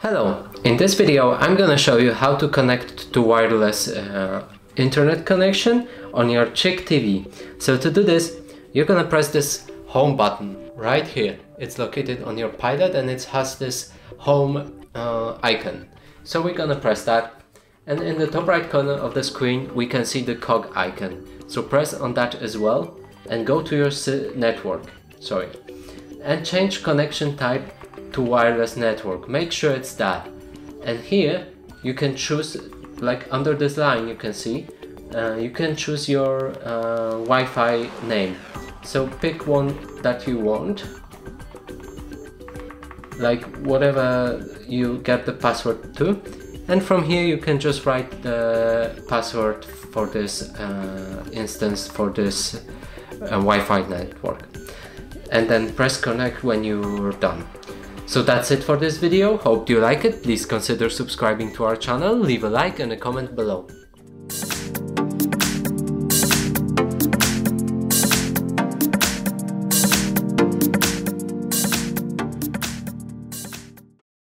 Hello! In this video I'm gonna show you how to connect to wireless internet connection on your CHiQ TV. So to do this, you're gonna press this home button right here. It's located on your Pilot and it has this home icon. So we're gonna press that. And in the top right corner of the screen we can see the cog icon. So press on that as well and go to your network. Sorry. And change connection type to wireless network. Make sure it's that. And here you can choose, like under this line you can see, you can choose your Wi-Fi name. So pick one that you want. Like whatever you get the password to. And from here you can just write the password for this instance, for this Wi-Fi network, and then press connect when you're done. So that's it for this video. Hope you like it. Please consider subscribing to our channel, leave a like and a comment below.